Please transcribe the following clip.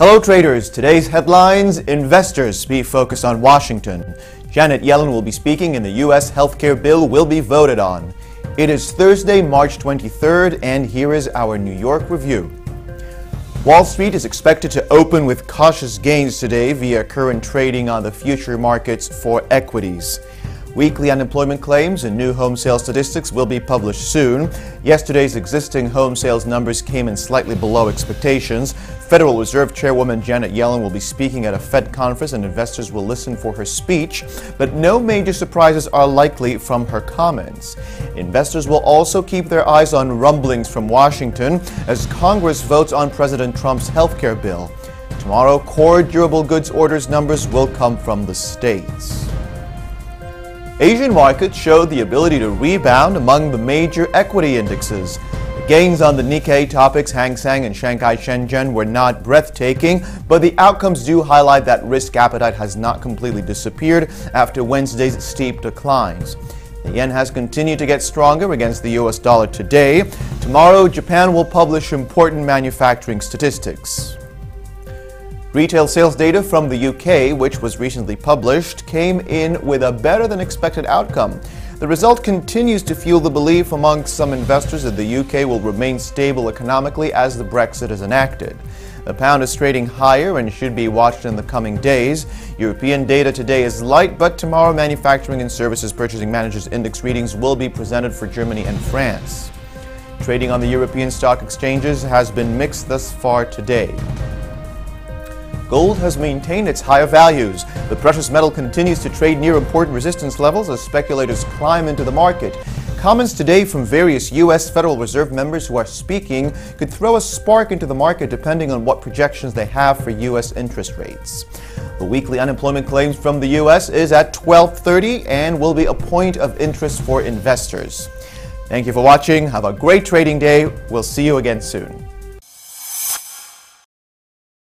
Hello traders, today's headlines, investors speak focused on Washington. Janet Yellen will be speaking and the U.S. healthcare bill will be voted on. It is Thursday, March 23rd, and here is our New York review. Wall Street is expected to open with cautious gains today via current trading on the future markets for equities. Weekly unemployment claims and new home sales statistics will be published soon. Yesterday's existing home sales numbers came in slightly below expectations. Federal Reserve Chairwoman Janet Yellen will be speaking at a Fed conference and investors will listen for her speech, but no major surprises are likely from her comments. Investors will also keep their eyes on rumblings from Washington as Congress votes on President Trump's health care bill. Tomorrow, core durable goods orders numbers will come from the states. Asian markets showed the ability to rebound among the major equity indexes. The gains on the Nikkei, Topix, Hang Seng, and Shanghai Shenzhen were not breathtaking, but the outcomes do highlight that risk appetite has not completely disappeared after Wednesday's steep declines. The yen has continued to get stronger against the US dollar today. Tomorrow, Japan will publish important manufacturing statistics. Retail sales data from the UK, which was recently published, came in with a better-than-expected outcome. The result continues to fuel the belief among some investors that the UK will remain stable economically as the Brexit is enacted. The pound is trading higher and should be watched in the coming days. European data today is light, but tomorrow manufacturing and services purchasing managers' index readings will be presented for Germany and France. Trading on the European stock exchanges has been mixed thus far today. Gold has maintained its higher values. The precious metal continues to trade near important resistance levels as speculators climb into the market. Comments today from various U.S. Federal Reserve members who are speaking could throw a spark into the market depending on what projections they have for U.S. interest rates. The weekly unemployment claims from the U.S. is at 12:30 and will be a point of interest for investors. Thank you for watching. Have a great trading day. We'll see you again soon.